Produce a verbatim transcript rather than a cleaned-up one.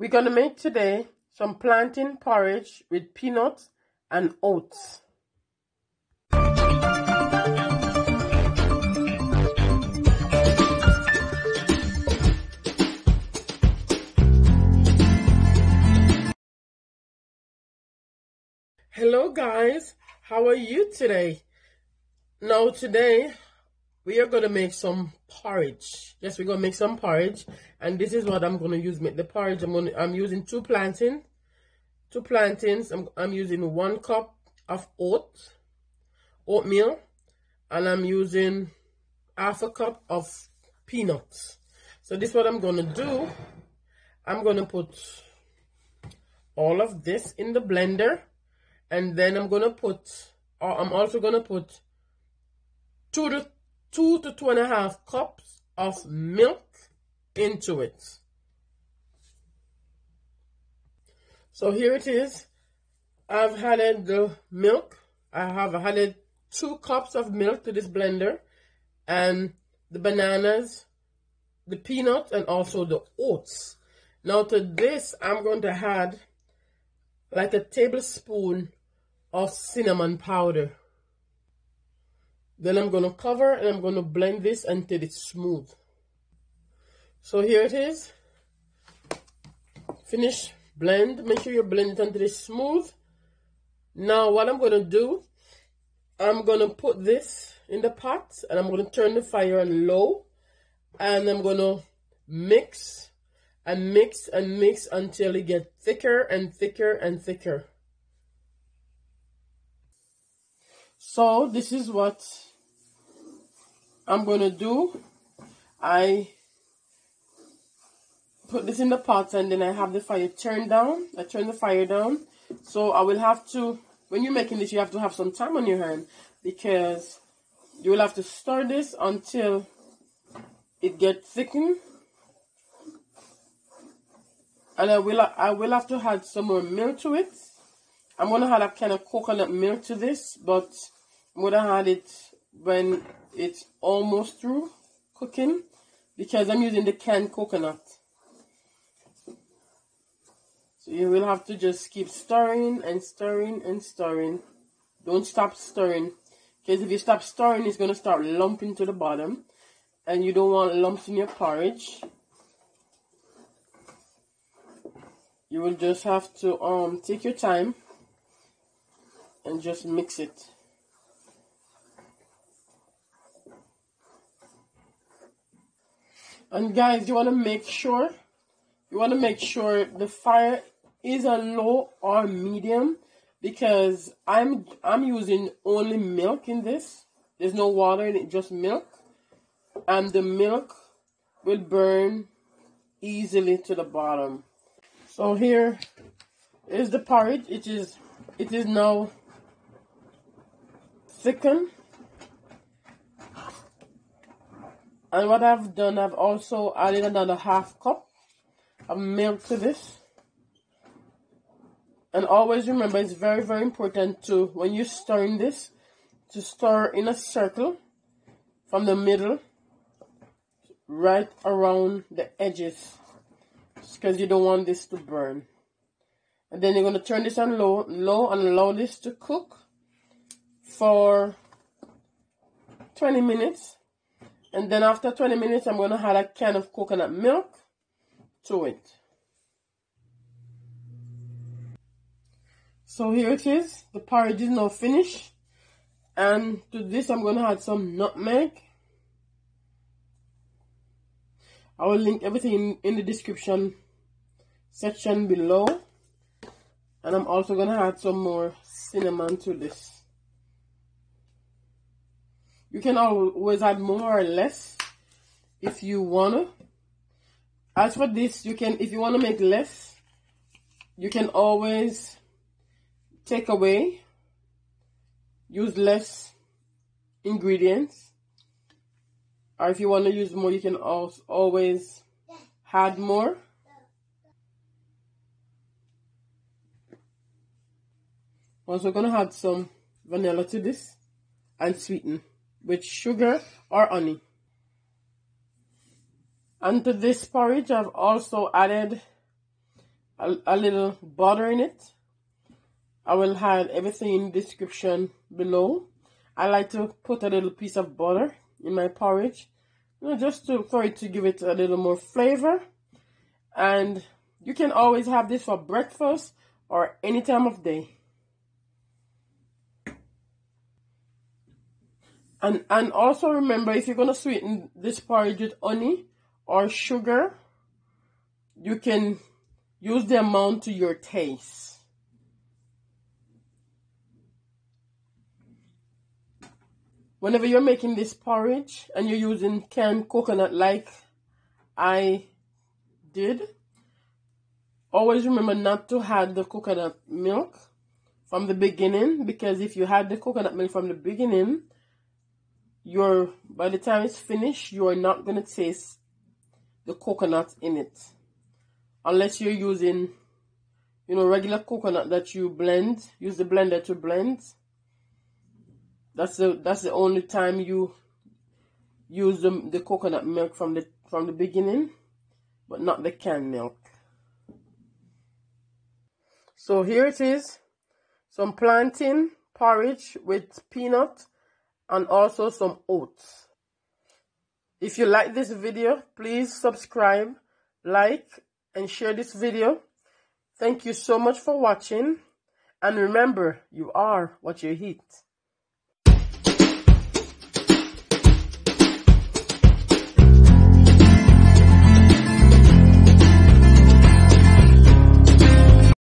We're going to make today some plantain porridge with peanuts and oats. Hello guys, how are you today? Now today we are going to make some porridge. Yes, we're going to make some porridge. And this is what I'm going to use. Make the porridge. I'm, gonna, I'm using two plantains. Two plantains. I'm, I'm using one cup of oats, oatmeal. And I'm using half a cup of peanuts. So this is what I'm going to do. I'm going to put all of this in the blender. And then I'm going to put, or I'm also going to put two to two to two and a half cups of milk into it. So here it is. I've added the milk. I have added two cups of milk to this blender, and the bananas, the peanuts, and also the oats. Now to this, I'm going to add like a tablespoon of cinnamon powder. Then I'm going to cover and I'm going to blend this until it's smooth. So here it is. Finish, blend. Make sure you blend it until it's smooth. Now what I'm going to do, I'm going to put this in the pot and I'm going to turn the fire on low. And I'm going to mix and mix and mix until it gets thicker and thicker and thicker. So this is what I'm going to do. I put this in the pot and then I have the fire turned down. I turn the fire down. So I will have to, when you're making this, you have to have some time on your hand, because you will have to stir this until it gets thickened. And I will, I will have to add some more milk to it. I'm going to add a kind of coconut milk to this, but I'm going to add it when it's almost through cooking, because I'm using the canned coconut. So you will have to just keep stirring and stirring and stirring. Don't stop stirring, because if you stop stirring, it's going to start lumping to the bottom, and you don't want lumps in your porridge. You will just have to um, take your time and just mix it. And guys, you want to make sure, you want to make sure the fire is on low or medium, because I'm I'm using only milk in this. There's no water in it, just milk, and the milk will burn easily to the bottom. So here is the porridge. It is it is now thickened. And what I've done, I've also added another half cup of milk to this. And always remember, it's very, very important to, when you're stirring this, to stir in a circle from the middle right around the edges, because you don't want this to burn. And then you're going to turn this on low, low and allow this to cook for twenty minutes. And then after twenty minutes, I'm going to add a can of coconut milk to it. So here it is. The porridge is now finished. And to this, I'm going to add some nutmeg. I will link everything in, in the description section below. And I'm also going to add some more cinnamon to this. You can always add more or less if you want to. As for this, you can, if you want to make less, you can always take away, use less ingredients. Or if you want to use more, you can also always add more. Also going to add some vanilla to this and sweeten with sugar or honey. And to this porridge, I've also added a, a little butter in it. I will have everything in the description below. I like to put a little piece of butter in my porridge, you know, just to, for it to give it a little more flavor. And you can always have this for breakfast or any time of day. And, and also remember, if you're going to sweeten this porridge with honey or sugar, you can use the amount to your taste. Whenever you're making this porridge and you're using canned coconut like I did, always remember not to add the coconut milk from the beginning, because if you had the coconut milk from the beginning, you're, by the time it's finished, you are not going to taste the coconut in it, unless you're using, you know, regular coconut that you blend, use the blender to blend. That's the that's the only time you use the, the coconut milk from the from the beginning, but not the canned milk. So here it is, some plantain porridge with peanut and also some oats. If you like this video, please subscribe, like, and share this video. Thank you so much for watching, and remember, you are what you eat.